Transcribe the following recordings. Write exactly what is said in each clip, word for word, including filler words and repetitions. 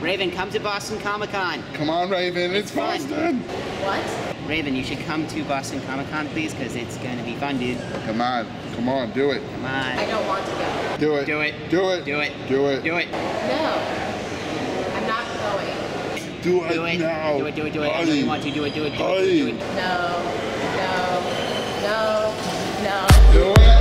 Raven, come to Boston Comic Con. Come on, Raven, it's, it's Boston. Fun. What? Raven, you should come to Boston Comic Con, please, because it's gonna be fun, dude. Come on, come on, do it. Come on. I don't want to go. Do it. Do it. Do it. Do it. Do it. Do it. No, I'm not going. Do it. Do it. No. Do it. Do it. Do it. I know you want to. Do it. Do it. Do it. Do it. No. No. No. No. Do it.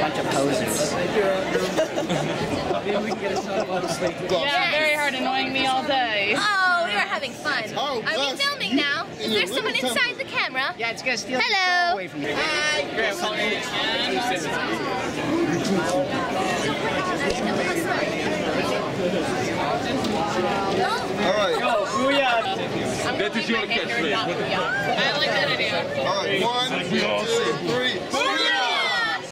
Bunch of posers. Yeah, very hard annoying me all day. Oh, we are having fun. Oh, are we filming now? Is there someone inside the camera? Yeah, it's gonna steal the camera away from me. Hi. Alright. I like that idea. Alright, one, two, three.